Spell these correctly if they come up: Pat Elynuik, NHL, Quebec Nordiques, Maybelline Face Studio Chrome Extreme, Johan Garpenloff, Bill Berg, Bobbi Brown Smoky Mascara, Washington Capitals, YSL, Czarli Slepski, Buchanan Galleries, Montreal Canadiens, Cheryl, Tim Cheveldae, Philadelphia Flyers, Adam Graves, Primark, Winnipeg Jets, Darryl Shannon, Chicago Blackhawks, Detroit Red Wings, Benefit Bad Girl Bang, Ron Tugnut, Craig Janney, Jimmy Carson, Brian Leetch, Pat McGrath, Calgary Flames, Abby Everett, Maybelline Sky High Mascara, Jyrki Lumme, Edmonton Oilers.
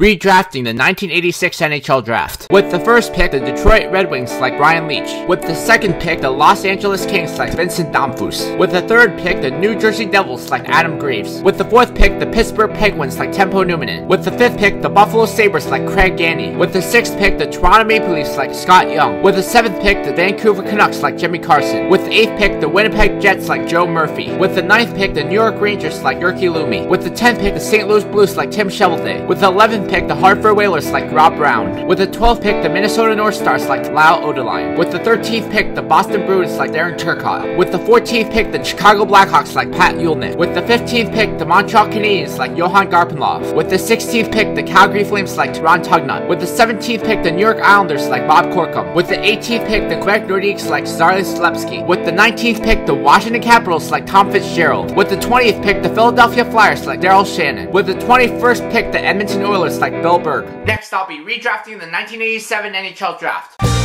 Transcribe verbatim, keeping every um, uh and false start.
Redrafting the nineteen eighty-six N H L draft. With the first pick, the Detroit Red Wings select Brian Leetch. With the second pick, the Los Angeles Kings select Vincent Damphousse. With the third pick, the New Jersey Devils select Adam Graves. With the fourth pick, the Pittsburgh Penguins select Teppo Numminen. With the fifth pick, the Buffalo Sabres select Craig Janney. With the sixth pick, the Toronto Maple Leafs select Scott Young. With the seventh pick, the Vancouver Canucks select Jimmy Carson. With the eighth pick, the Winnipeg Jets select Joe Murphy. With the ninth pick, the New York Rangers select Jyrki Lumme. With the tenth pick, the Saint Louis Blues like Tim Cheveldae. With the eleventh pick, the Hartford Whalers like Rob Brown. With the twelfth pick, the Minnesota North Stars like Lyle Odelein. With the thirteenth pick, the Boston Bruins like Darren Turcotte. With the fourteenth pick, the Chicago Blackhawks like Pat Elynuik. With the fifteenth pick, the Montreal Canadiens like Johan Garpenloff. With the sixteenth pick, the Calgary Flames like Ron Tugnut. With the seventeenth pick, the New York Islanders like Bob Corkum. With the eighteenth pick, the Quebec Nordiques like Czarli Slepski. With the nineteenth pick, the Washington Capitals like Tom Fitzgerald. With the twentieth pick, the Philadelphia Flyers like Darryl Shannon. With the twenty-first pick, the Edmonton Oilers select Bill Berg. Next, I'll be redrafting the nineteen eighty-seven N H L draft.